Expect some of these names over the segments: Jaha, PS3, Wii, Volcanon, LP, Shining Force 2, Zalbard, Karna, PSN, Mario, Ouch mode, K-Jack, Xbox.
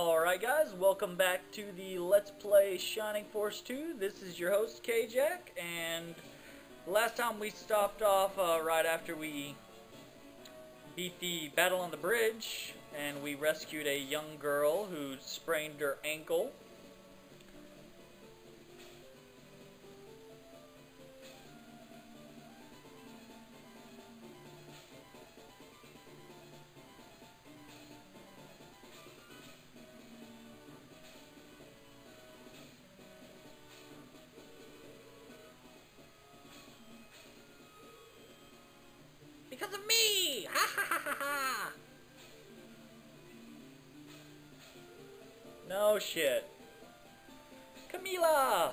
Alright guys, welcome back to the Let's Play Shining Force 2. This is your host K-Jack, and last time we stopped off right after we beat the battle on the bridge, and we rescued a young girl who sprained her ankle. Because of me! Ha ha ha ha ha! No shit. Camila!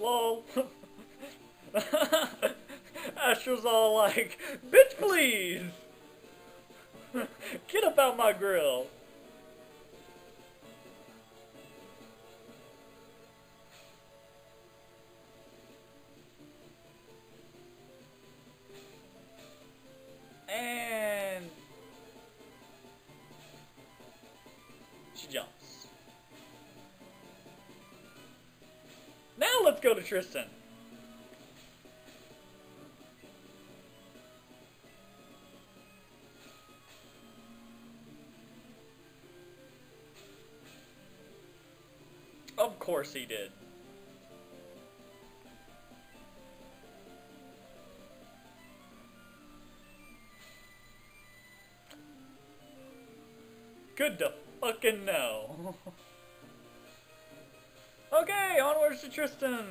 Lol. Asher's all like, bitch please! Get up out my grill! And... she jumped. Now let's go to Tristan. Of course he did. Good to fucking know. Okay, onwards to Tristan.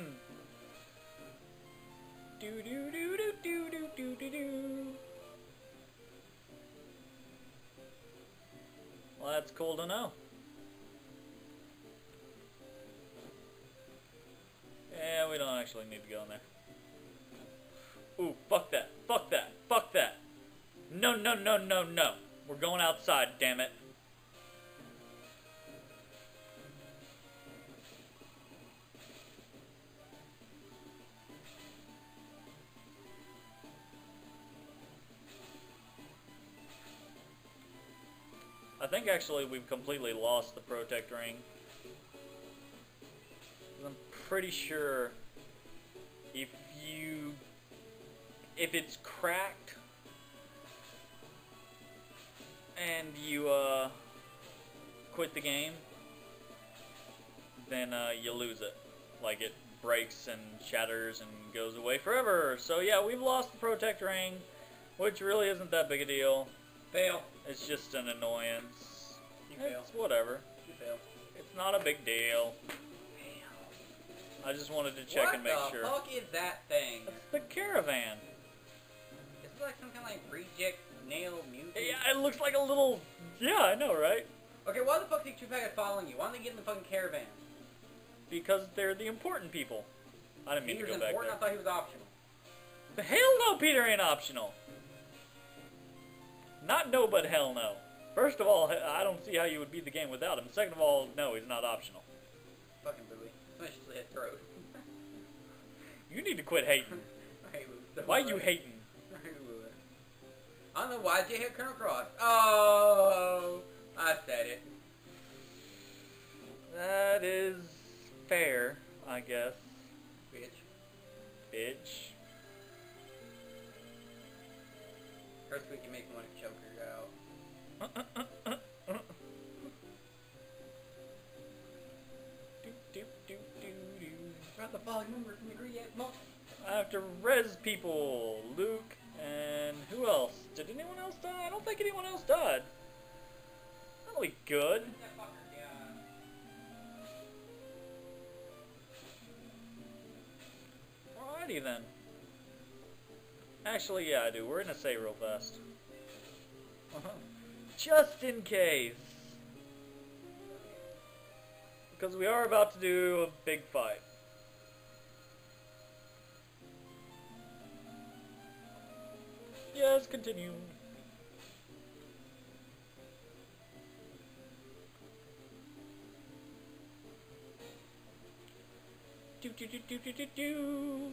Do do do do do do do do do. Well, that's cool to know. Yeah, we don't actually need to go in there. Ooh, fuck that! Fuck that! Fuck that! No, no, no, no, no! We're going outside, damn it! I think actually we've completely lost the protect ring. I'm pretty sure if it's cracked and you quit the game, then you lose it. Like it breaks and shatters and goes away forever. So yeah, we've lost the protect ring, which really isn't that big a deal. Fail. It's just an annoyance. You fail. It's whatever. You fail. It's not a big deal. Fail. I just wanted to check and make sure. What the fuck is that thing? It's the caravan. It's like some kind of like reject nail mutant. Yeah, it looks like a little... yeah, I know, right? Okay, why the fuck did Chupac following you? Why don't they get in the fucking caravan? Because they're the important people. I didn't mean to go back there. He was important? I thought he was optional. The hell no, Peter ain't optional. Not no, but hell no. First of all, I don't see how you would beat the game without him. Second of all, no, he's not optional. Fucking Bowie. Especially at throat. You need to quit hating. Why are you hating? I don't know why you hit Colonel Cross. Oh, I said it. That is fair, I guess. Bitch. Bitch. First we can make one to choke her out. Drop the volume from the green monk. I have to res people. Luke and who else? Did anyone else die? I don't think anyone else died. Really good. That fucker, yeah. Alrighty then. Actually, yeah, I do. We're gonna say real fast. Just in case. because we are about to do a big fight. Yes, continue. Do-do-do-do-do-do-do.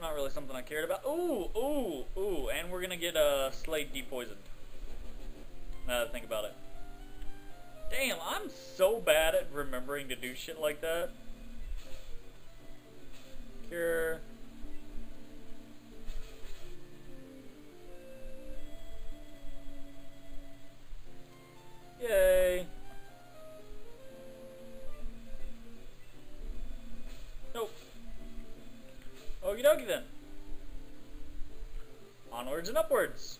Not really something I cared about. Ooh, ooh, ooh, and we're gonna get Slade depoisoned. Now that I think about it. Damn, I'm so bad at remembering to do shit like that. Cure. Yay. Nope. Okie dokie then. Onwards and upwards.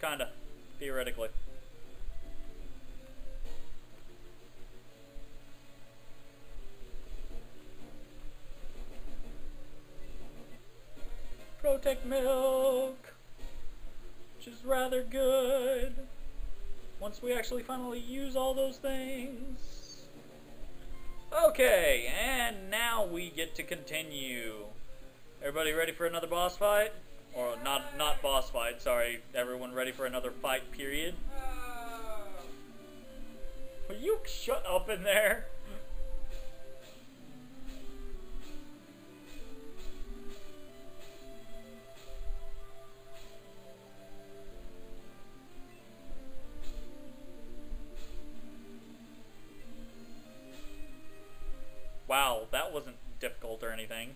Kinda. Theoretically. Protect milk. Which is rather good. Once we actually finally use all those things. Okay, and now we get to continue. Everybody ready for another boss fight? Or not boss fight, sorry. Everyone ready for another fight, period? Will you shut up in there? Wow, that wasn't difficult or anything.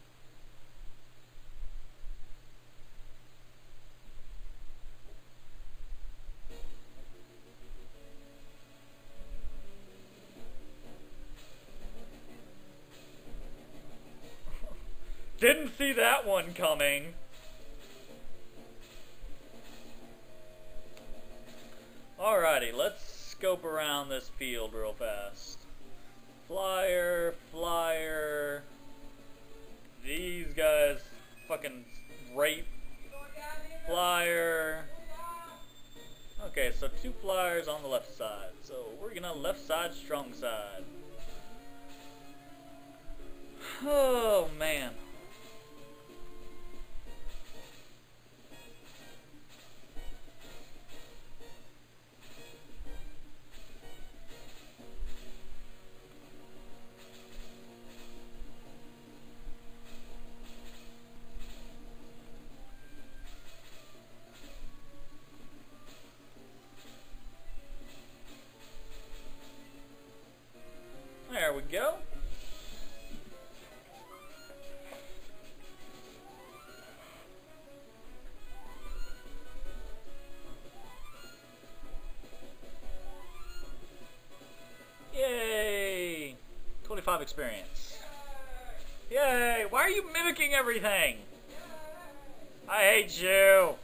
Didn't see that one coming. Alrighty, let's scope around this field real fast. Flyer, flyer. These guys fucking rape. Flyer. Okay, so two flyers on the left side. So we're gonna left side, strong side. Oh man. There we go. Yay! 25 experience. Yay! Why are you mimicking everything? I hate you.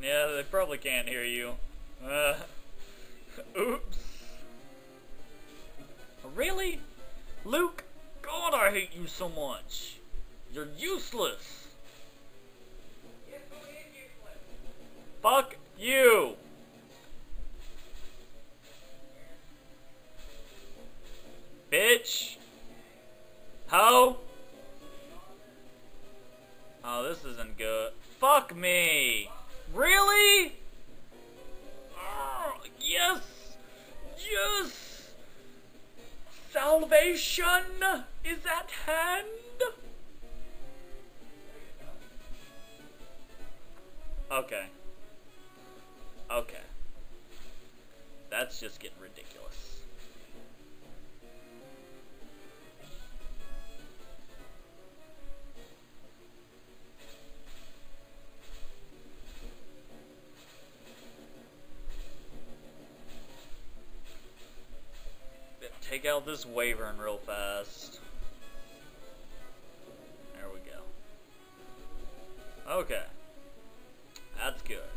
Yeah, they probably can't hear you. Oops. Really? Luke? God, I hate you so much. You're useless. Yes, who is useless? Fuck you. Bitch. Ho. Oh, this isn't good. Fuck me. Really? Yes! Yes! Salvation is at hand! Okay. Okay. That's just getting ridiculous. Take out this Wyvern real fast. There we go. Okay. That's good.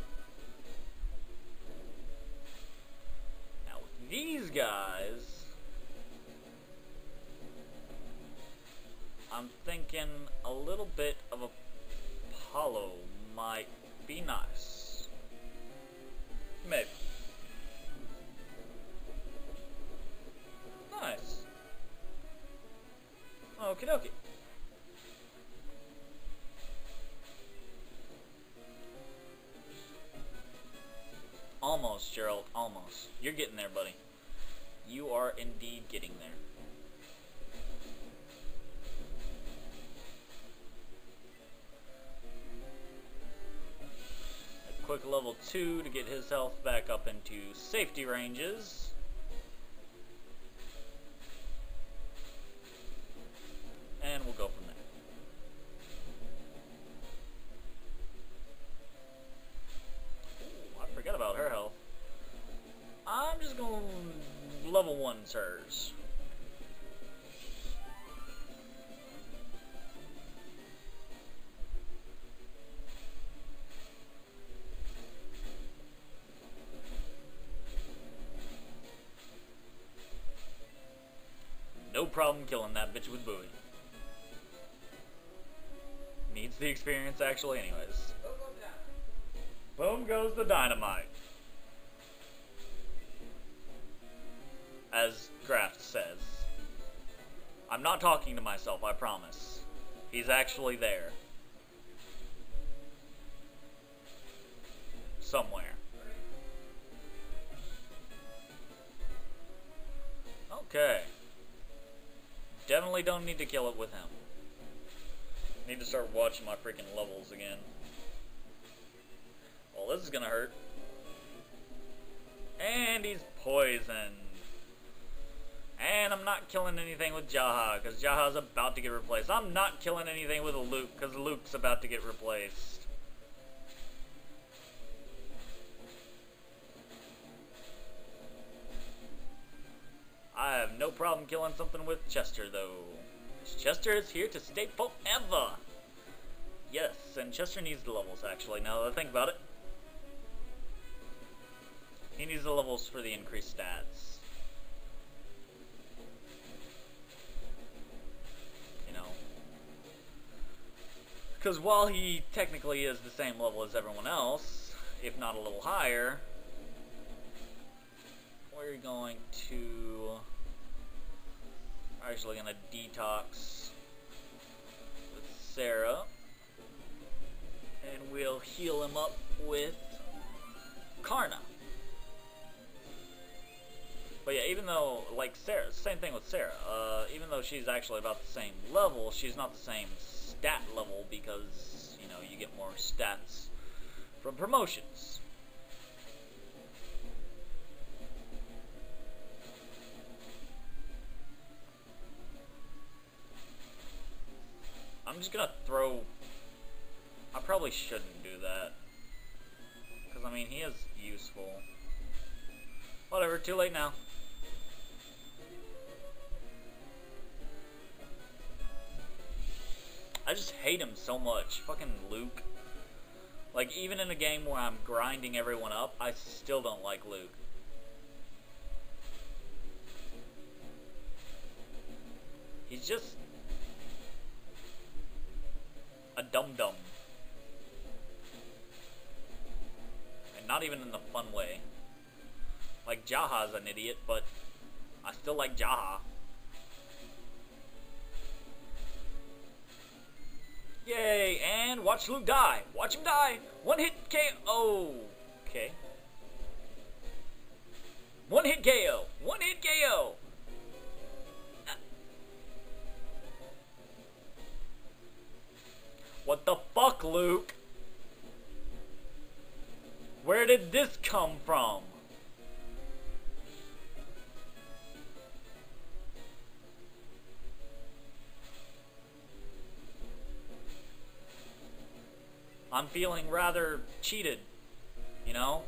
Now with these guys, I'm thinking a little bit of a nice. Maybe. Nice. Okie dokie. Almost, Gerald, almost. You're getting there, buddy. You are indeed getting there. A quick level 2 to get his health back up into safety ranges. And we'll go from there. Forgot about her health. I'm just going to level 1's hers. No problem killing that bitch with Bowie. Needs the experience actually anyways. Boom goes the dynamite. As Kraft says. I'm not talking to myself, I promise. He's actually there. Somewhere. Okay. Definitely don't need to kill it with him. Need to start watching my freaking levels again. Well, this is gonna hurt. And he's poisoned. And I'm not killing anything with Jaha, because Jaha's about to get replaced. I'm not killing anything with Luke, because Luke's about to get replaced. I have no problem killing something with Chester, though. Chester is here to stay forever! Yes, and Chester needs the levels, actually, now that I think about it. He needs the levels for the increased stats. You know. Because while he technically is the same level as everyone else, if not a little higher, we're going to... We're actually going to detox with Sarah. And we'll heal him up with Karna. But yeah, even though, like Sarah, same thing with Sarah. Even though she's actually about the same level, she's not the same stat level because, you know, you get more stats from promotions. I'm just gonna throw... I probably shouldn't do that. Because, I mean, he is useful. Whatever, too late now. I just hate him so much. Fucking Luke. Like, even in a game where I'm grinding everyone up, I still don't like Luke. He's just... a dum-dum. Not even in the fun way. Like, Jaha's an idiot, but I still like Jaha. Yay, and watch Luke die. Watch him die. One hit KO. Okay. One hit KO. One hit KO. What the fuck, Luke? Where did this come from? I'm feeling rather cheated, you know?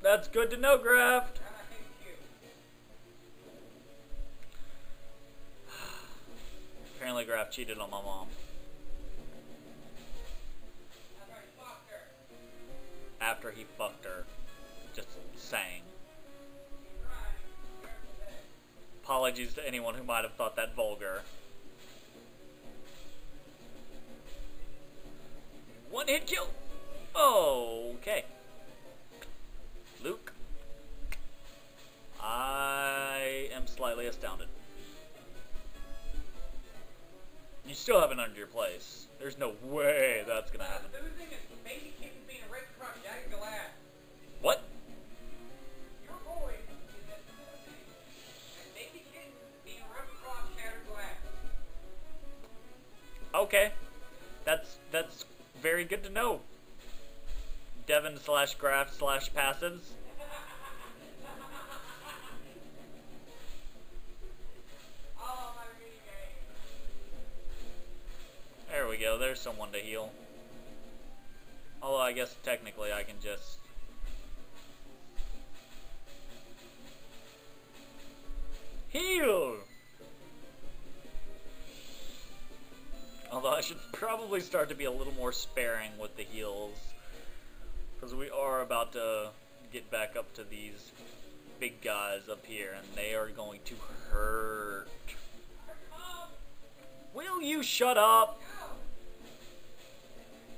That's good to know, Graft. Apparently, Graf cheated on my mom. After he fucked her. Just saying. Apologies to anyone who might have thought that vulgar. One hit kill. Okay. Luke. I am slightly astounded. You still haven't earned your place. There's no way that's gonna happen. The other thing is, the baby came to me and ripped from Jack Galad. What? Your boy is that the baby came being ripped from Jack Galad. Okay. That's very good to know. Devin/Graf/passives. There we go, there's someone to heal. Although I guess technically I can just... heal! Although I should probably start to be a little more sparing with the heals. Because we are about to get back up to these big guys up here and they are going to hurt. Will you shut up?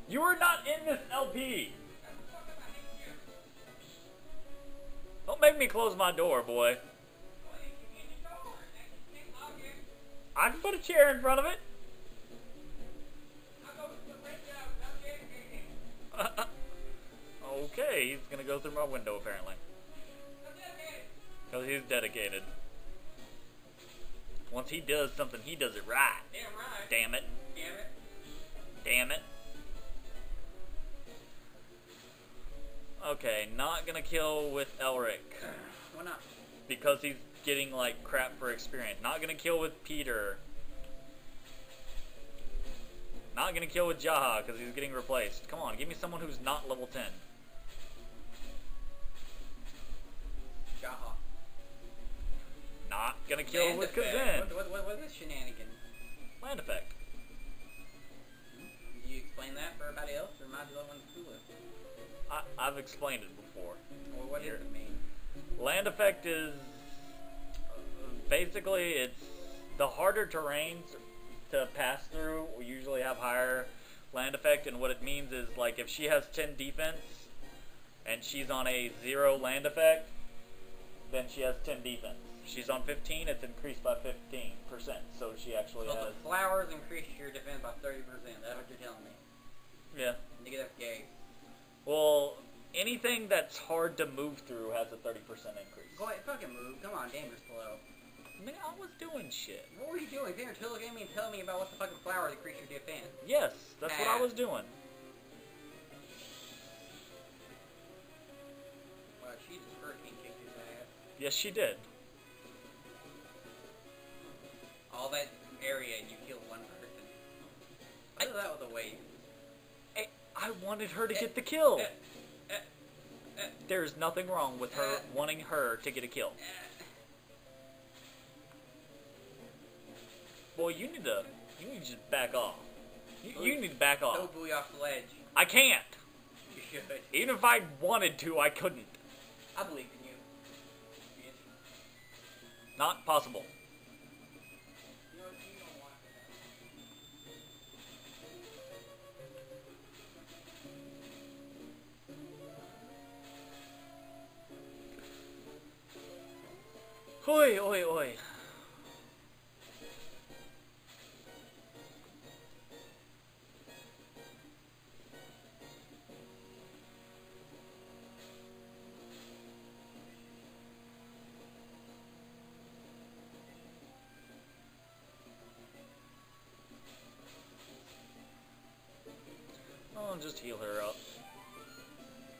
You are not in this LP. Don't make me close my door, boy. I can put a chair in front of it. Okay, he's gonna go through my window apparently. Because he's dedicated. Once he does something, he does it right. Damn right. Damn it. Damn it. Damn it. Okay, not gonna kill with Elric. Why not? Because he's getting like crap for experience. Not gonna kill with Peter. Not gonna kill with Jaha because he's getting replaced. Come on, give me someone who's not level 10. Jaha. Not gonna kill land with effect. Kazan. What is this shenanigan? Land effect. Did you explain that for everybody else, or am I the only one who lives? I've explained it before. Well, what does it mean? Land effect is basically it's the harder terrains to pass through will usually have higher land effect, and what it means is like if she has 10 defense and she's on a 0 land effect, then she has 10 defense. She's on 15, it's increased by 15%, so she actually has... the flowers increase your defense by 30%, that's what you're telling me. Yeah. Nigga, that's gay. Well, anything that's hard to move through has a 30% increase. Go ahead, fucking move. Come on, damn, it's slow. Man, I was doing shit. What were you doing? They were telling me and telling me about what the fucking flower that creature did in. Yes, that's what I was doing. Well, she just hurricane kicked his ass. Yes, she did. All that area and you killed one person. I thought that was a wave. I wanted her to get the kill. There's nothing wrong with her wanting her to get a kill. Boy, you need to just back off. You need to back off. Don't buoy off the ledge. I can't. You should. Even if I wanted to, I couldn't. I believe in you. Yes. Not possible. Oi, oi, oi. I'll just heal her up.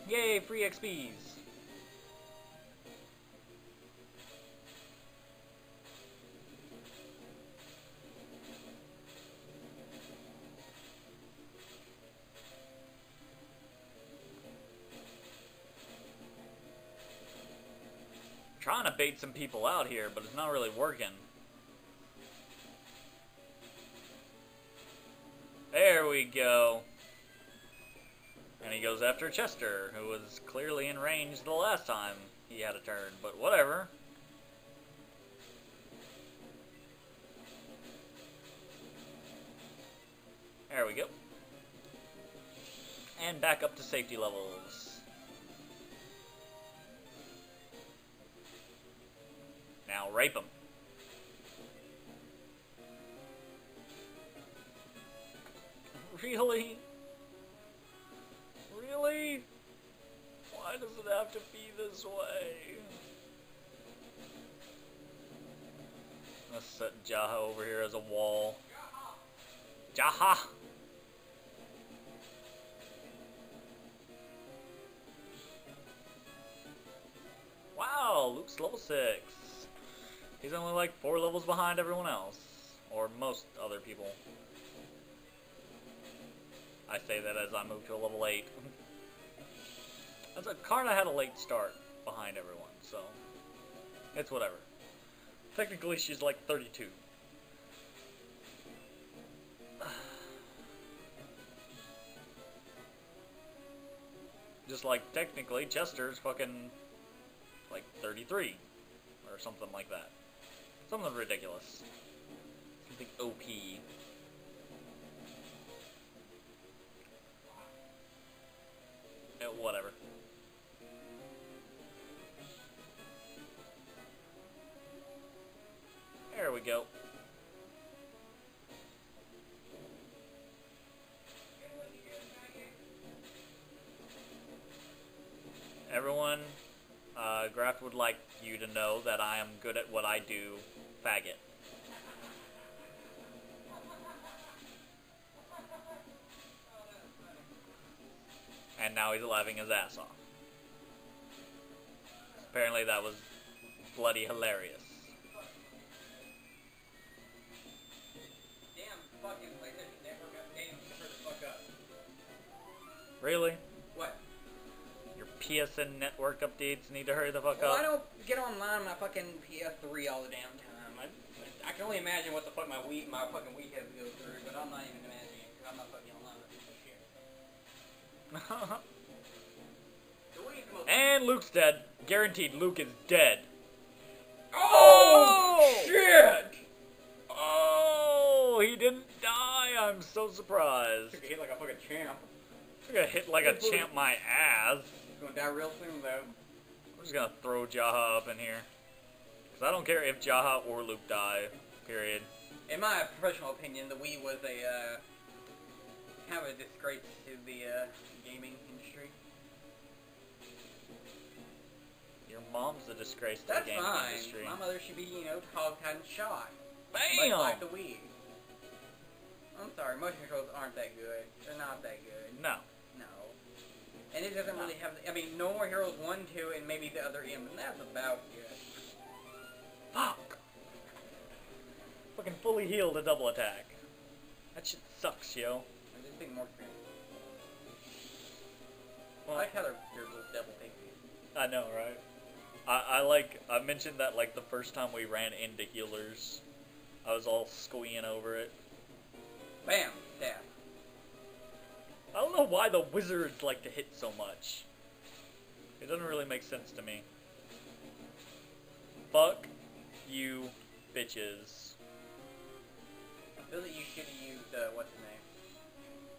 Yay, free XPs. Trying to bait some people out here, but it's not really working. There we go. And he goes after Chester, who was clearly in range the last time he had a turn, but whatever. There we go. and back up to safety levels. Now rape him. Really? Really? Why does it have to be this way? Let's set Jaha over here as a wall. Jaha! Wow, Luke's level 6. He's only like 4 levels behind everyone else. Or most other people. I say that as I move to a level 8. That's a, Karna had a late start behind everyone, so it's whatever. Technically, she's like 32. Just like, technically, Chester's fucking like 33. Or something like that. Something ridiculous. Something OP. Whatever. There we go. Everyone, Graft would like you to know that I am good at what I do, faggot. And now he's laughing his ass off. Apparently that was bloody hilarious. Damn fucking like that network up game, shut the fuck up. Really? What? Your PSN network updates need to hurry the fuck up. Well, I don't get online my fucking PS3 all the damn time. I can only imagine what the fuck my fucking week has to go through, but I'm not even imagining it because I'm not fucking online. And Luke's dead. Guaranteed, Luke is dead. Oh, shit! Oh, he didn't die. I'm so surprised. Took a hit like a fucking champ. Took a hit like a champ my ass. He's gonna die real soon, though. I'm just gonna throw Jaha up in here. Because I don't care if Jaha or Luke die, period. In my professional opinion, the Wii was a, kind of a disgrace to the gaming industry. Your mom's a disgrace to the gaming industry. That's fine. My mother should be, you know, hogtied and shot. Bam! Like the Wii. I'm sorry, motion controls aren't that good. They're not that good. No. No. And it doesn't really have, I mean, No More Heroes 1, 2, and maybe the other end, but that's about good. Fuck! Fucking fully healed a double attack. That shit sucks, yo. More well, I like how they're little devil babies. I know, right? I mentioned that like the first time we ran into healers. I was all squeeing over it. Bam! Death. I don't know why the wizards like to hit so much. It doesn't really make sense to me. Fuck you bitches. I feel that you should have used what's the name?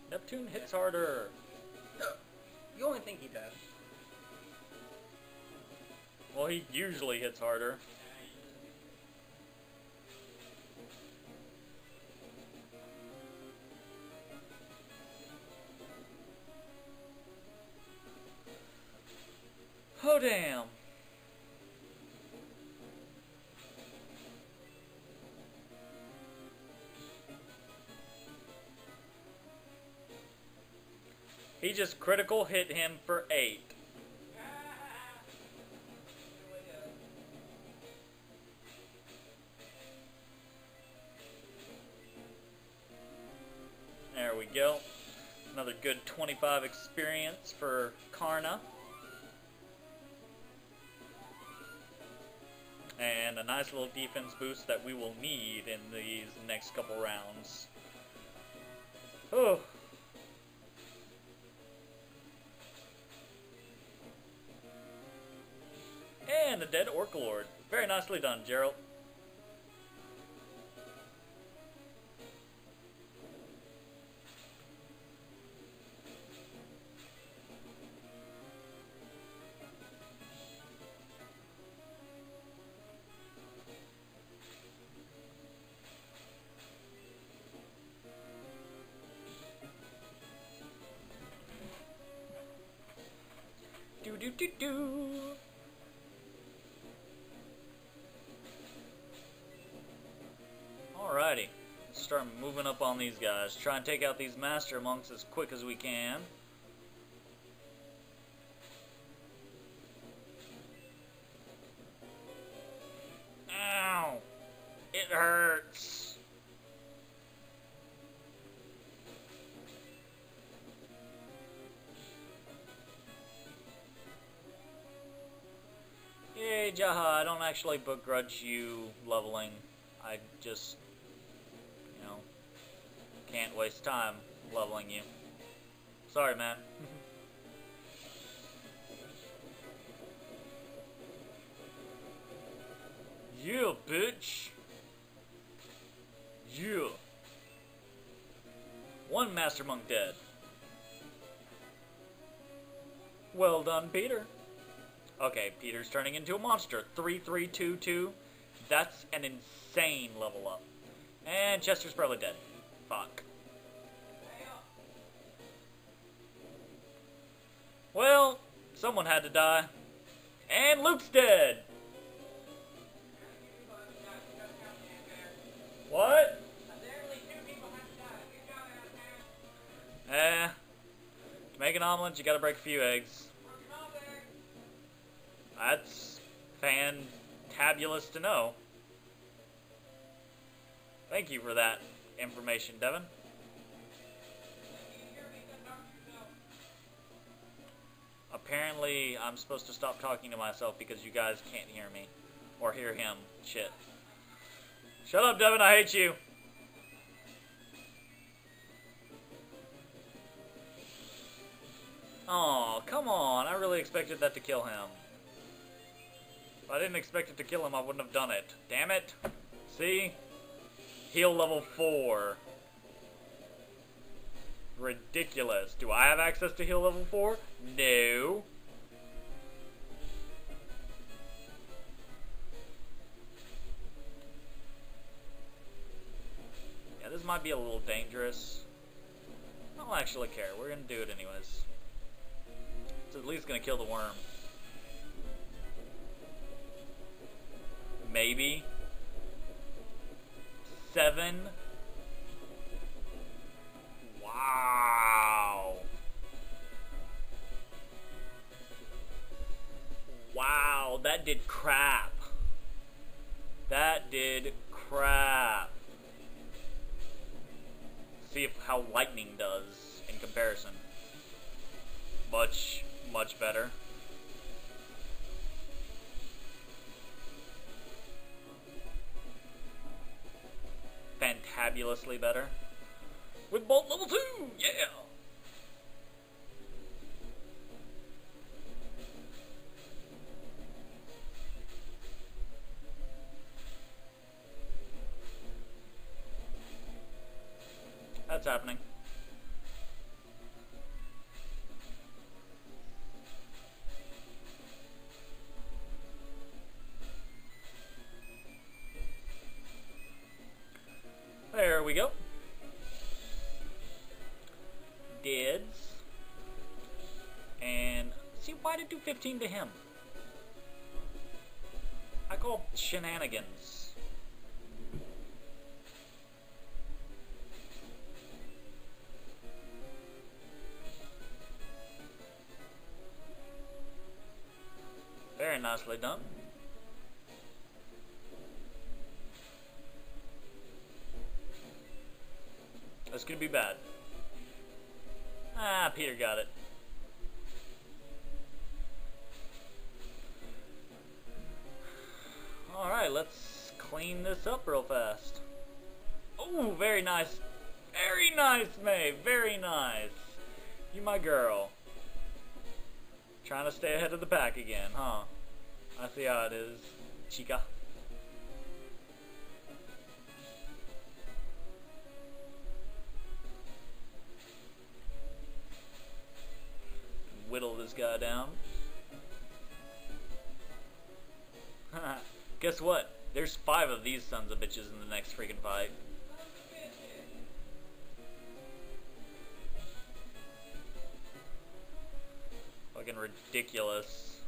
Neptune hits harder. You only think he does. Well, he usually hits harder. Oh, damn. He just critical hit him for 8. There we go. Another good 25 experience for Karna. And a nice little defense boost that we will need in these next couple rounds. Oh. And a dead Orc Lord. Very nicely done, Gerald. Alrighty, let's start moving up on these guys. Try and take out these Master Monks as quick as we can. Ow! It hurts! Yay, Jaha, I don't actually begrudge you leveling. I just, you know, can't waste time leveling you. Sorry, man. Yeah, bitch. Yeah. One Master Monk dead. Well done, Peter. Okay, Peter's turning into a monster. 3322. That's an insane level up. And Chester's probably dead. Fuck. Well, someone had to die. And Luke's dead. What? To make an omelet, you gotta break a few eggs. That's fantabulous to know. Thank you for that information, Devin. Apparently, I'm supposed to stop talking to myself because you guys can't hear me. Or hear him. Shit. Shut up, Devin, I hate you. Aw, come on. I really expected that to kill him. If I didn't expect it to kill him, I wouldn't have done it. Damn it. See? Heal level 4. Ridiculous. Do I have access to heal level 4? No. This might be a little dangerous. I don't actually care. We're gonna do it anyways. It's at least gonna kill the worm. Maybe. 7. Wow. Wow, that did crap. That did crap. See how lightning does in comparison. Much, much better. Fantabulously better. With bolt level 2, yeah! That's happening. There we go. Deads. And see, why did do 15 to him? I call shenanigans. Very nicely done. That's gonna be bad. Ah, Peter got it. Alright, let's clean this up real fast. Oh, very nice. Very nice, May. Very nice. You my girl. Trying to stay ahead of the pack again, huh? I see how it is, chica. Whittle this guy down. Guess what? There's 5 of these sons of bitches in the next freaking fight. Fucking ridiculous.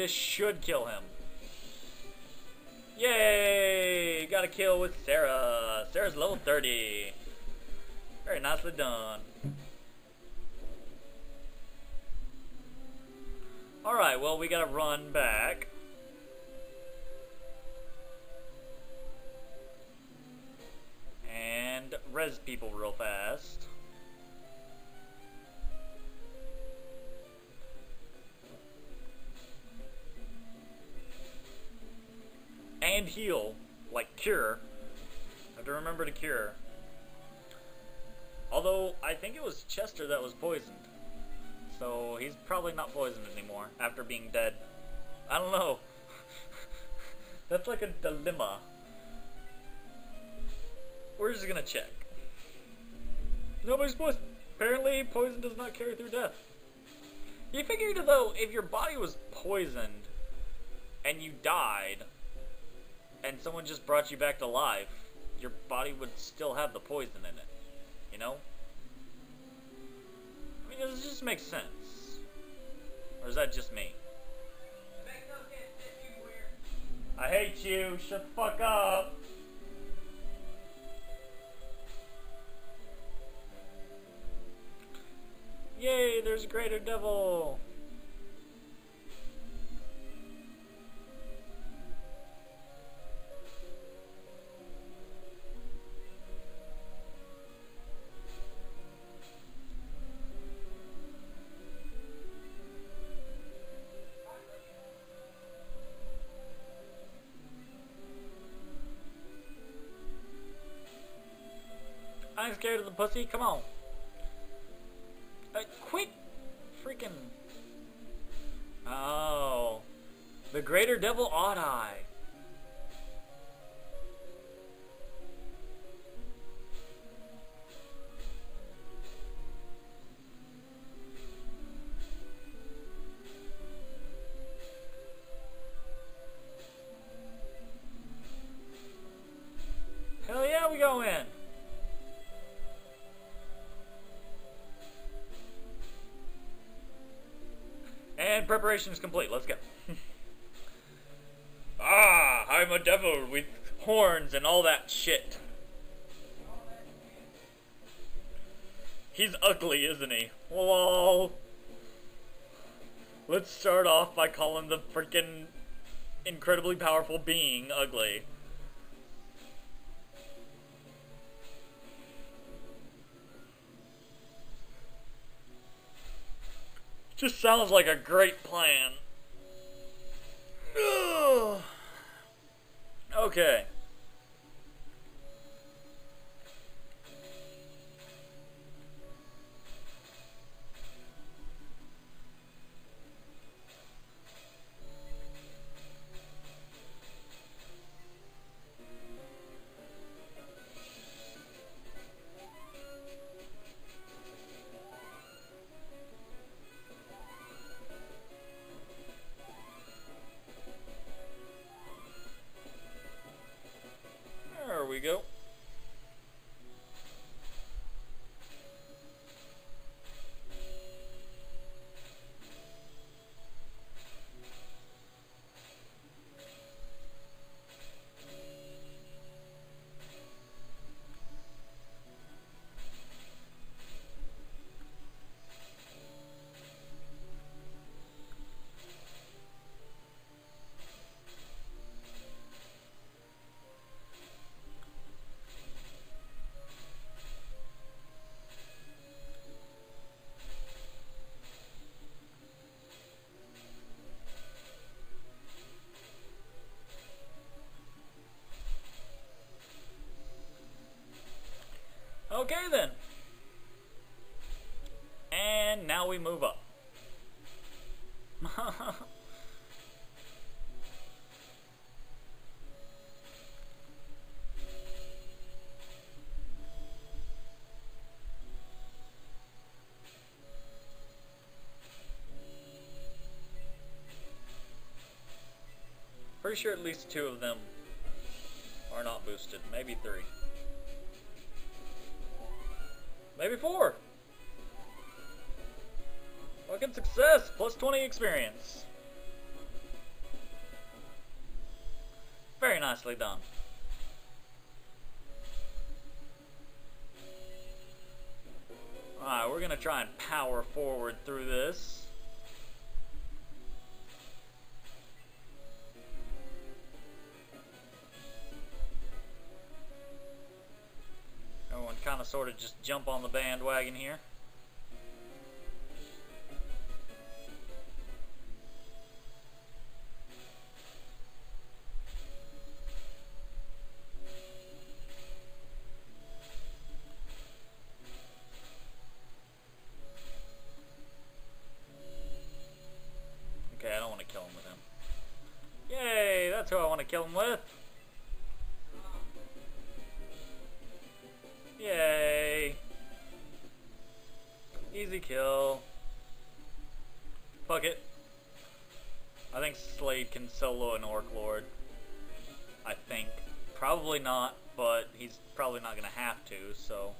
this should kill him. Yay! Got a kill with Sarah. Sarah's level 30. Very nicely done. Alright, well, we gotta run back. And res people real fast. And heal, like cure. I have to remember to cure. Although, I think it was Chester that was poisoned. So, he's probably not poisoned anymore after being dead. I don't know. That's like a dilemma. We're just gonna check. Nobody's poisoned. Apparently, poison does not carry through death. You figured, though, if your body was poisoned and you died, and someone just brought you back to life, your body would still have the poison in it, you know? I mean, it just makes sense. Or is that just me? I hate you, shut the fuck up! Yay, there's a greater devil! I'm scared of the pussy, come on. Quit freaking. Oh. The greater devil ought I. Hell yeah, we go in. And preparation is complete. Let's go. Ah, I'm a devil with horns and all that shit. He's ugly, isn't he? Lol. Let's start off by calling the freaking incredibly powerful being ugly. Just sounds like a great plan. Ugh. Okay. Go. Okay then. And now we move up. Pretty sure at least two of them are not boosted, maybe three. Maybe four. Fucking success. Plus 20 experience. Very nicely done. Alright, we're gonna try and power forward through this. Everyone kinda sorta just jump on the bandwagon here. Who I want to kill him with. Yay. Easy kill. Fuck it. I think Slade can solo an Orc Lord. I think. Probably not, but he's probably not going to have to, so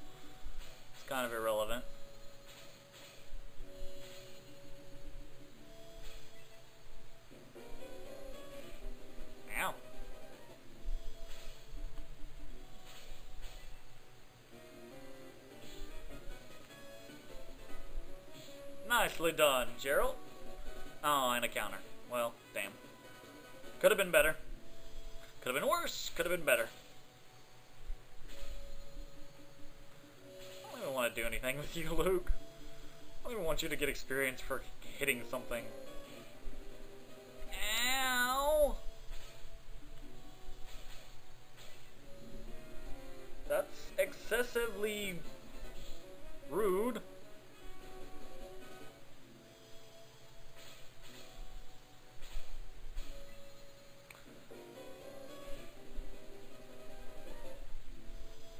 it's kind of irrelevant. Nicely done, Gerald. Oh, and a counter. Well, damn. Could have been better. Could have been worse. Could have been better. I don't even want to do anything with you, Luke. I don't even want you to get experience for hitting something. Ow! That's excessively rude.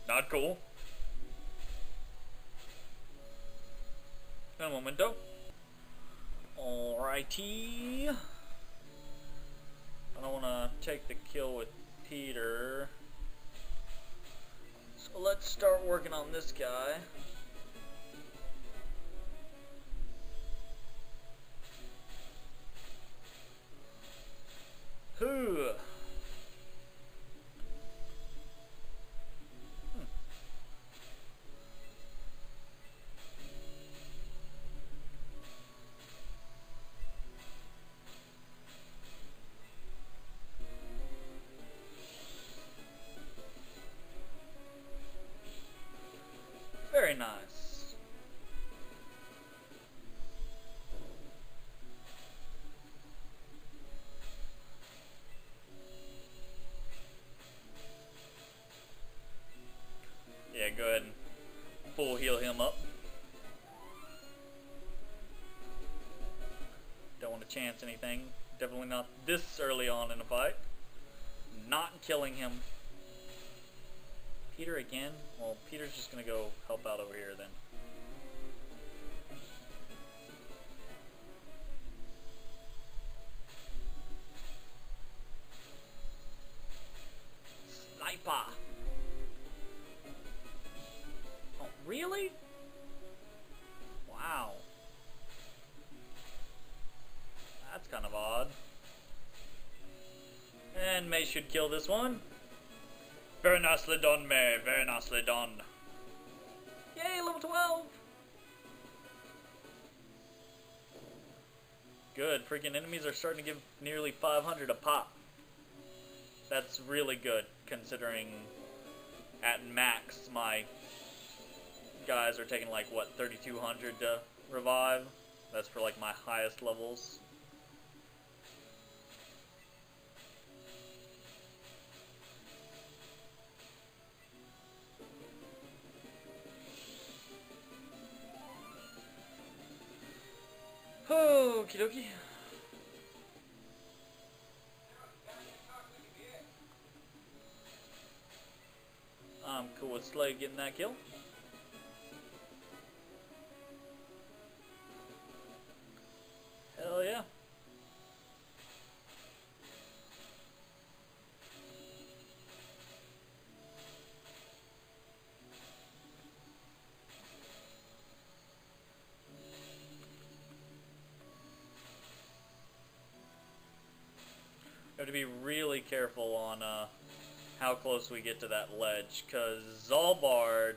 Not cool. Un momento. Alrighty. I don't want to take the kill with Peter. So let's start working on this guy. Who? Very nice. Yeah, go ahead and full heal him up. Don't want to chance anything. Definitely not this early on in a fight. Not killing him. Peter again? Well, Peter's just gonna go help out over here then. Sniper! Oh, really? Wow. That's kind of odd. And May should kill this one. Very nicely done, May. Very nicely done. Yay, level 12! Good. Freaking enemies are starting to give nearly 500 a pop. That's really good, considering at max my guys are taking like, what, 3,200 to revive? That's for like my highest levels. Okie dokie. I'm cool with Slade getting that kill. Hell yeah. have to be really careful on how close we get to that ledge, because Zalbard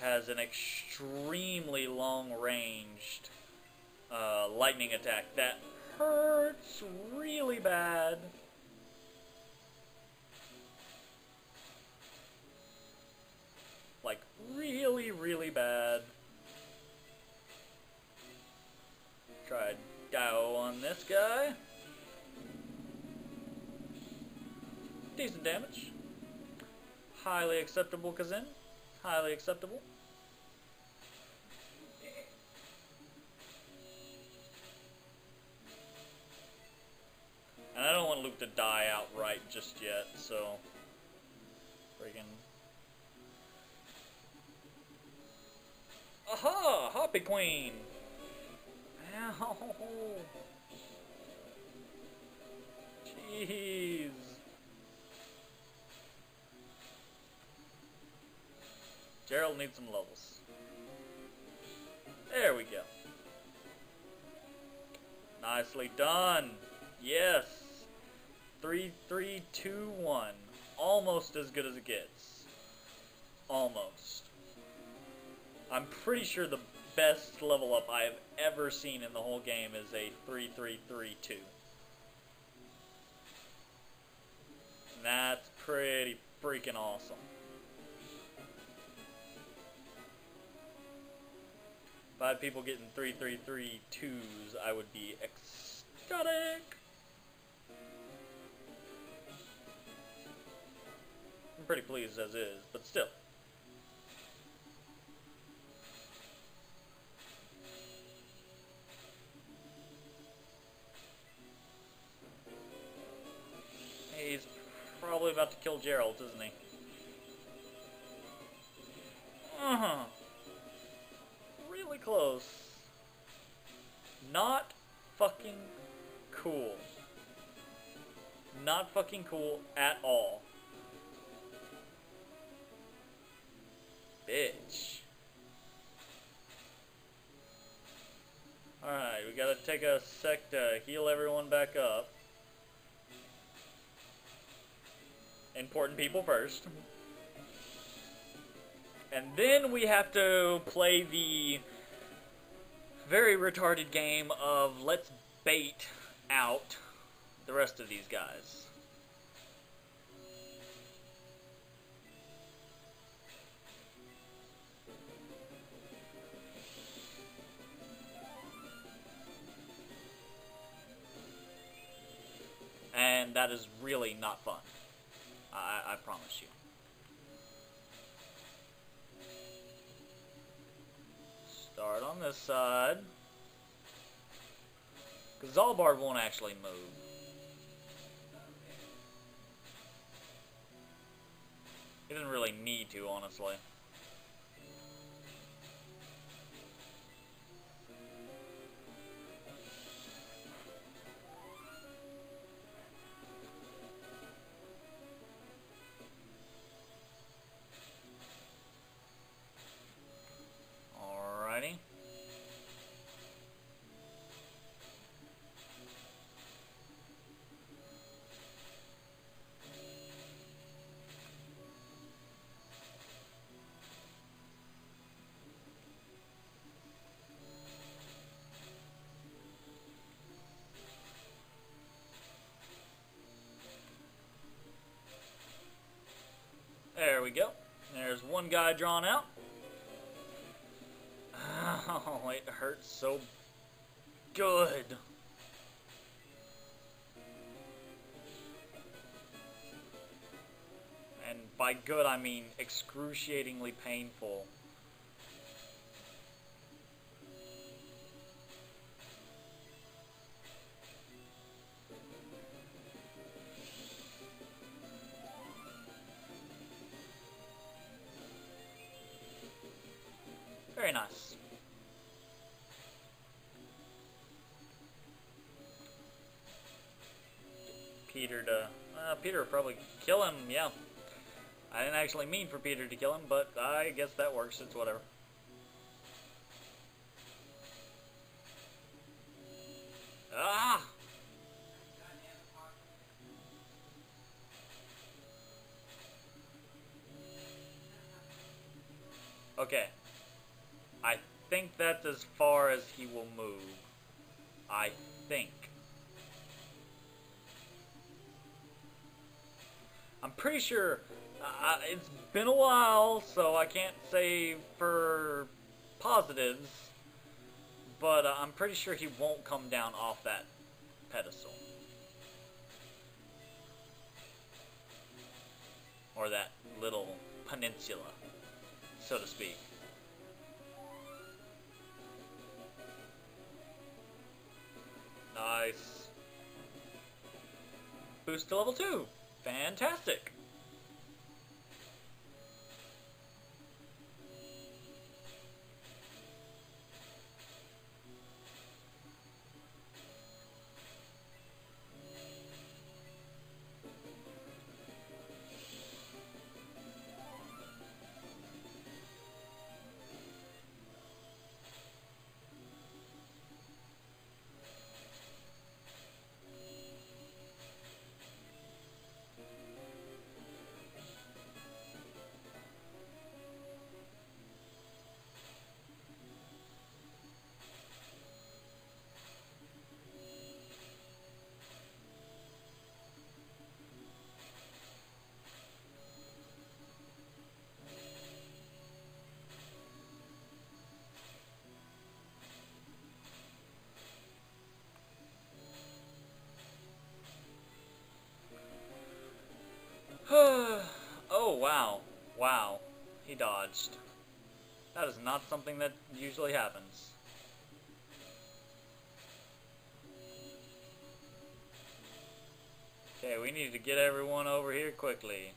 has an extremely long ranged lightning attack that hurts really bad. Like, really, really bad. Try to go on this guy. Decent damage. Highly acceptable, Kazin. Highly acceptable. And I don't want Luke to die outright just yet, so... Friggin'... Aha! Hoppy Queen! Ow! Jeez! Gerald needs some levels. There we go. Nicely done! Yes! 3, 3, 2, 1. Almost as good as it gets. Almost. I'm pretty sure the best level up I have ever seen in the whole game is a 3-3-3-2. And that's pretty freaking awesome. If I had people getting 3-3-3-2s, I would be ecstatic. I'm pretty pleased as is, but still. He's probably about to kill Gerald, isn't he? Uh-huh. Really close. Not fucking cool. Not fucking cool at all. Bitch. Alright, we gotta take a sec to heal everyone back up. Important people first. And then we have to play the very retarded game of let's bait out the rest of these guys. And that is really not fun. I promise you. Start on this side. Because Zalbard won't actually move. He doesn't really need to, honestly. We go. There's one guy drawn out. Oh, it hurts so good. And by good, I mean excruciatingly painful. Very nice. Peter to... Peter would probably kill him, yeah. I didn't actually mean for Peter to kill him, but I guess that works. It's whatever. Ah! Okay. I think that's as far as he will move. I think. I'm pretty sure it's been a while, so I can't say for positives, but I'm pretty sure he won't come down off that pedestal. Or that little peninsula, so to speak. Nice. Boost to level 2. Fantastic. Wow, he dodged. That is not something that usually happens. Okay, we need to get everyone over here quickly.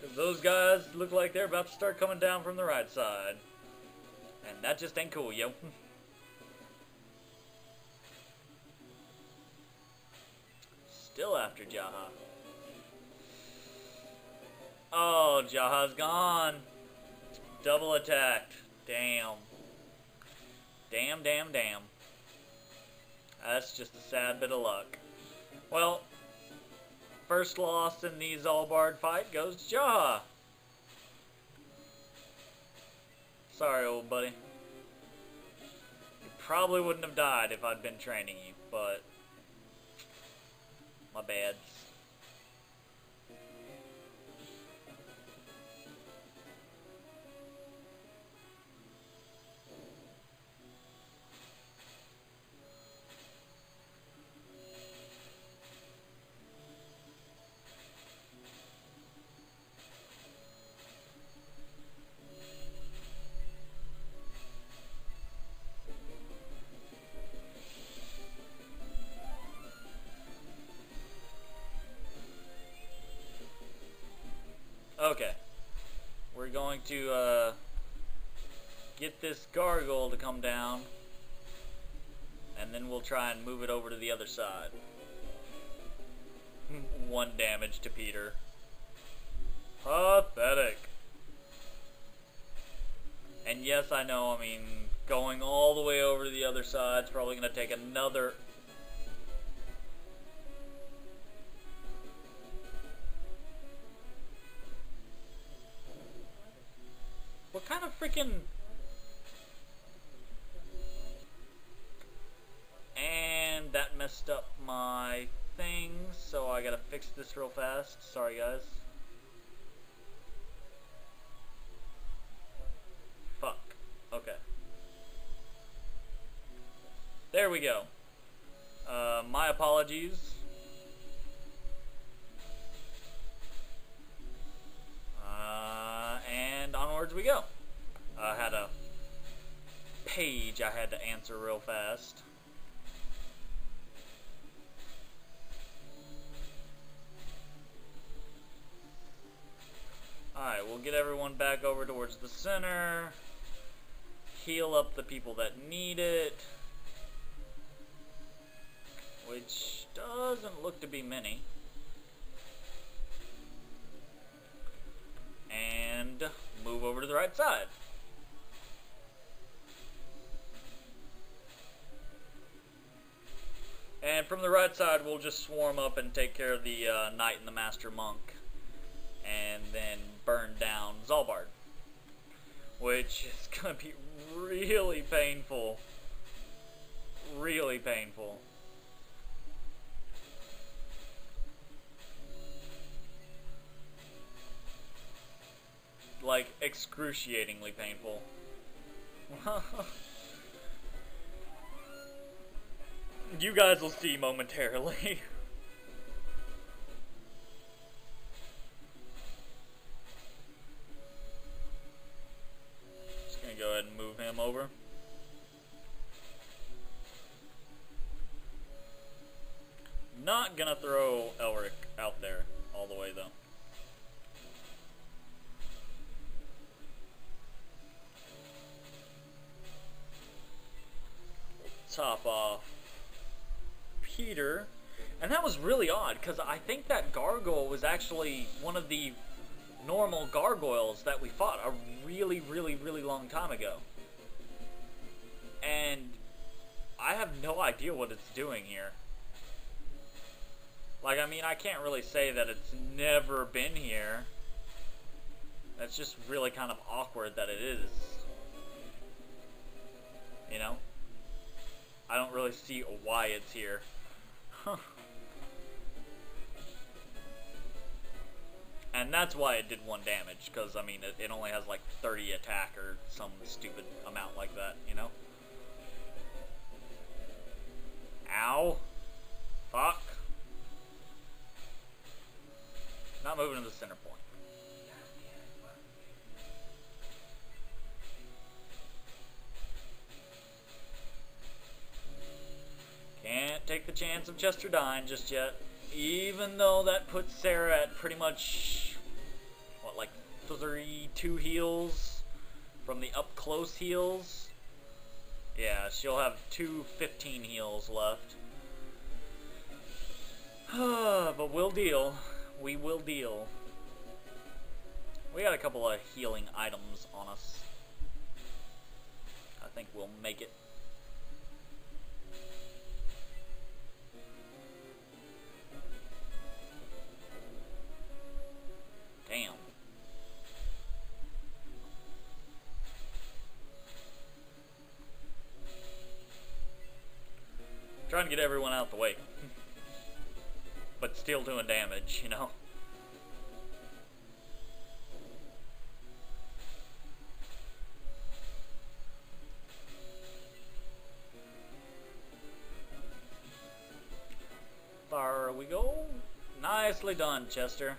Because those guys look like they're about to start coming down from the right side. And that just ain't cool, yo. Still after Jaha. Oh, Jaha's gone. Double attacked. Damn. Damn, damn, damn. That's just a sad bit of luck. Well, first loss in the Zalbard fight goes to Jaha. Sorry, old buddy. You probably wouldn't have died if I'd been training you, but... my bad. Okay, we're going to get this gargoyle to come down, and then we'll try and move it over to the other side. 1 damage to Peter. Pathetic. And yes, I know, I mean, going all the way over to the other side is probably going to take another... what kind of freaking... and that messed up my thing, so I gotta fix this real fast. Sorry, guys. Fuck. Okay. There we go. My apologies. We go. I had a page I had to answer real fast. Alright, we'll get everyone back over towards the center. Heal up the people that need it. Which doesn't look to be many. And... move over to the right side. And from the right side, we'll just swarm up and take care of the Knight and the Master Monk. and then burn down Zalbard, which is going to be really painful. Really painful. Like, excruciatingly painful. You guys will see momentarily. Just gonna go ahead and move him over. Not gonna throw Elric out there all the way though. Top off Peter, and that was really odd because I think that gargoyle was actually one of the normal gargoyles that we fought a really long time ago, and I have no idea what it's doing here. Like, I mean, I can't really say that it's never been here. That's just really kind of awkward that it is, you know. I don't really see why it's here. Huh. And that's why it did 1 damage, because, I mean, it only has like 30 attack or some stupid amount like that, you know? Ow. Fuck. Not moving to the center point. Can't take the chance of Chester dying just yet, even though that puts Sarah at pretty much, what, like 3-2 heals from the up close heals. Yeah, she'll have 2-15 heals left. But we'll deal. We will deal. We got a couple of healing items on us. I think we'll make it. Damn. Trying to get everyone out the way. But still doing damage, you know? There we go. Nicely done, Chester.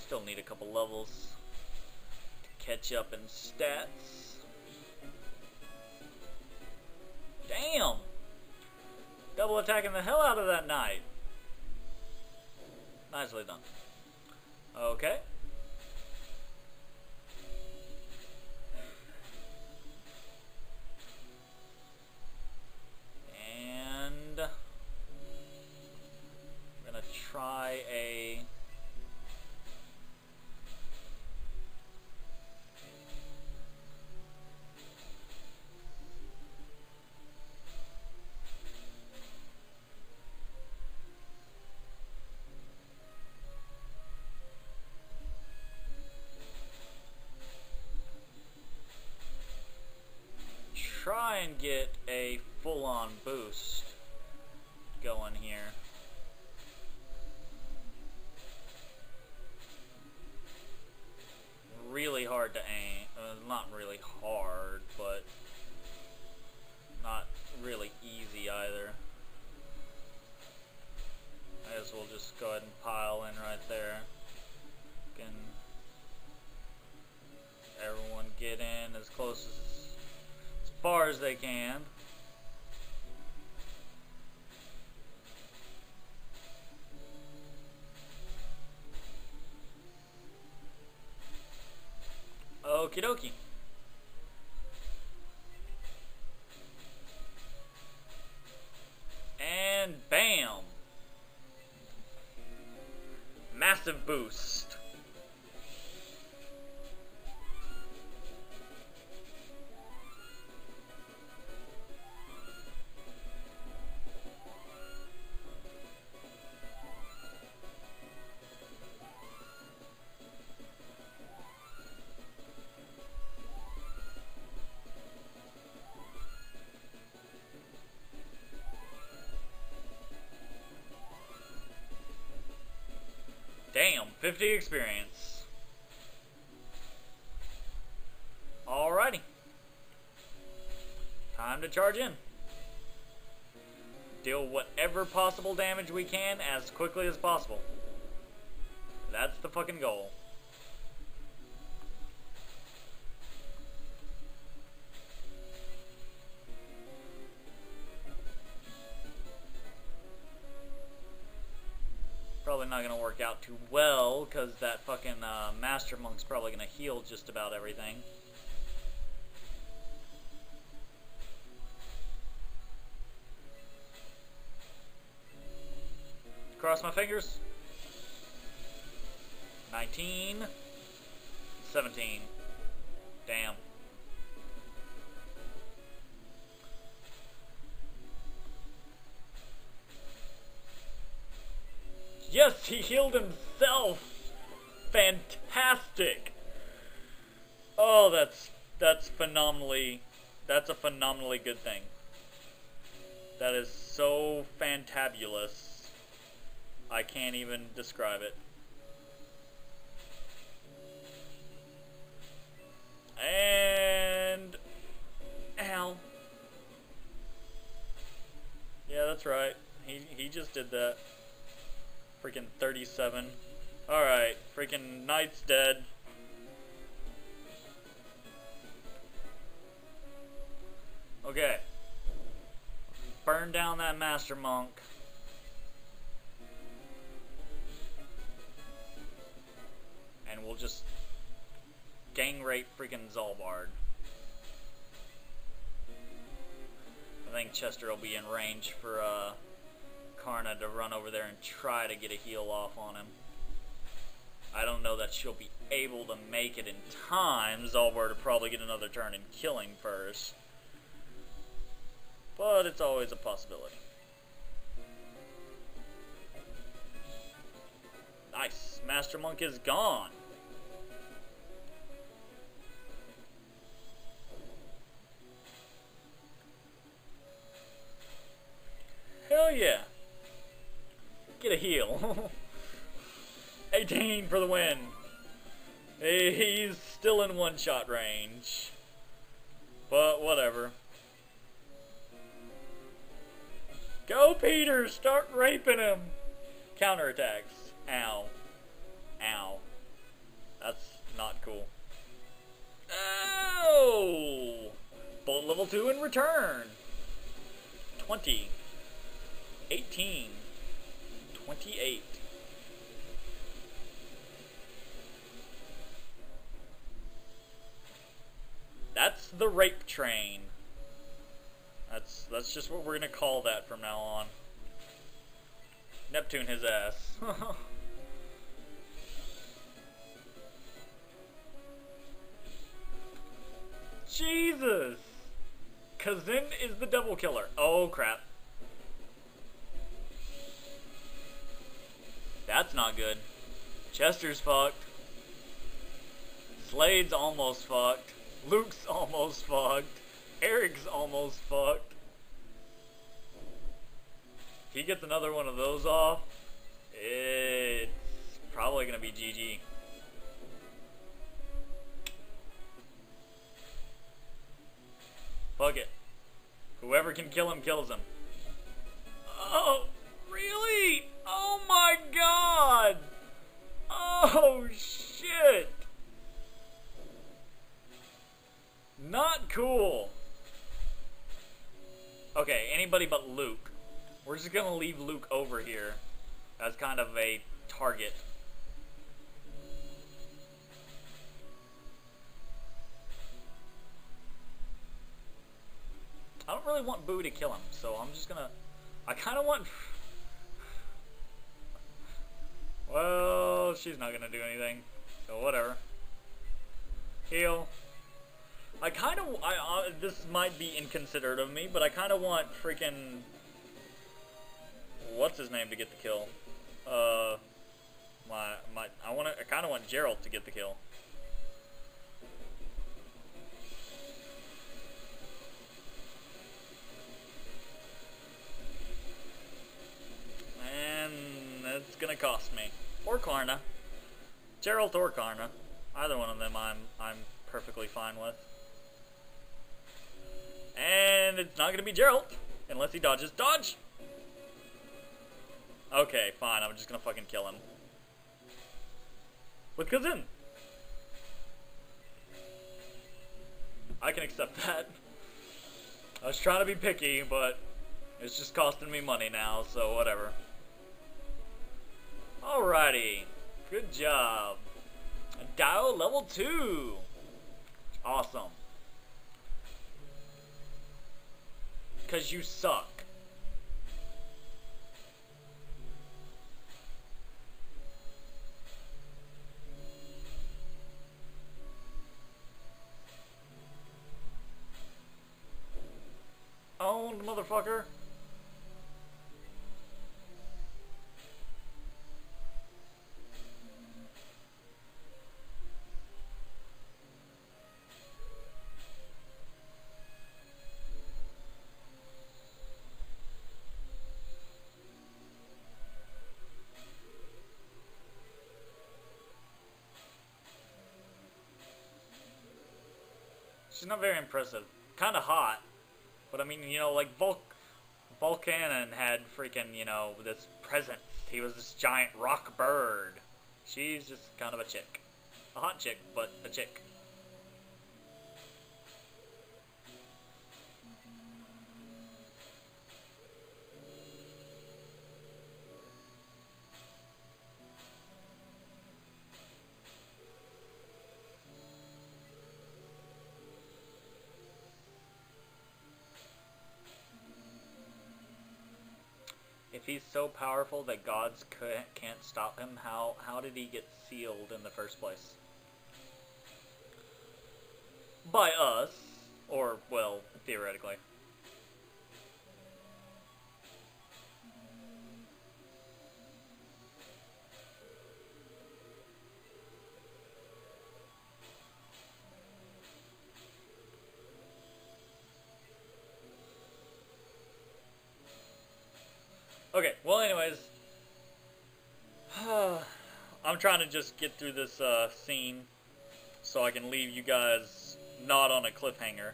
Still need a couple levels to catch up in stats. Damn! Double attacking the hell out of that knight. Nicely done. Okay. And I'm gonna try a get a full-on boost going here. Really hard to aim. Not really hard, but not really easy either. I guess we'll just go ahead and pile in right there. Can everyone get in as close as far as they can. Okie dokie. And bam! Massive boost. 50 experience. Alrighty. Time to charge in. Deal whatever possible damage we can as quickly as possible. That's the fucking goal. Probably not gonna work out too well because that fucking Master Monk's probably gonna heal just about everything. Cross my fingers. 19. 17. Damn. Yes, he healed himself. Fantastic. Oh, that's a phenomenally good thing. That is so fantabulous. I can't even describe it. And... ow. Yeah, that's right. He just did that. Freaking 37. Alright, freaking Knight's dead. Okay. Burn down that Master Monk. And we'll just gang rape freaking Zalbard. I think Chester will be in range for Karna to run over there and try to get a heal off on him. I don't know that she'll be able to make it in time. Zalbard will probably get another turn and kill him first. But it's always a possibility. Nice. Master Monk is gone. Hell yeah. Get a heal. 18 for the win. He's still in one-shot range. But whatever. Go, Peter. Start raping him. Counterattacks. Ow. Ow. That's not cool. Oh! Bullet level 2 in return. 20. 18. 28. That's the rape train. That's just what we're gonna call that from now on. Neptune his ass. Jesus! Kazim is the double killer. Oh crap. That's not good. Chester's fucked. Slade's almost fucked. Luke's almost fucked. Eric's almost fucked. If he gets another one of those off, it's probably gonna be GG. Fuck it. Whoever can kill him, kills him. Oh, really? Oh my god! Oh, shit! Not cool. Okay, anybody but Luke. We're just gonna leave Luke over here as kind of a target. I don't really want Boo to kill him, so I'm just gonna... I kind of want... Well, she's not gonna do anything, so whatever. Heal. I kind of... this might be inconsiderate of me, but I kind of want freaking... what's his name to get the kill? I kind of want Gerald to get the kill. And it's gonna cost me. Or Karna. Geralt or Karna. Either one of them I'm perfectly fine with. And it's not going to be Geralt, unless he dodges. Dodge! Okay, fine, I'm just going to fucking kill him. With Kazim! I can accept that. I was trying to be picky, but it's just costing me money now, so whatever. Alrighty. Good job. Dial level 2. Awesome. Because you suck. Owned, motherfucker. She's not very impressive. Kind of hot. But I mean, you know, like Volcanon had freaking, you know, this presence. He was this giant rock bird. She's just kind of a chick. A hot chick, but a chick. He's so powerful that gods can't stop him. How did he get sealed in the first place? By us. Or, well, theoretically. Okay, well anyways, I'm trying to just get through this scene so I can leave you guys not on a cliffhanger.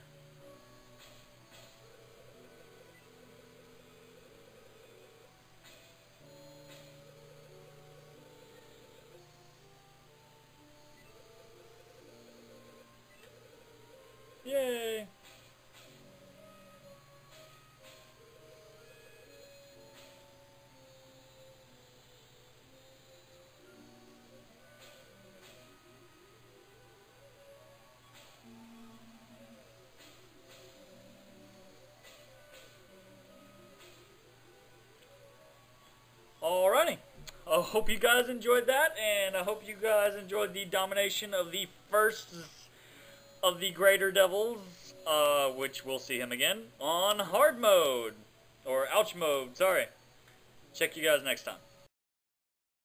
Yay! I hope you guys enjoyed that, and I hope you guys enjoyed the domination of the first of the Greater Devils, which we'll see him again on hard mode, or ouch mode, sorry. Check you guys next time.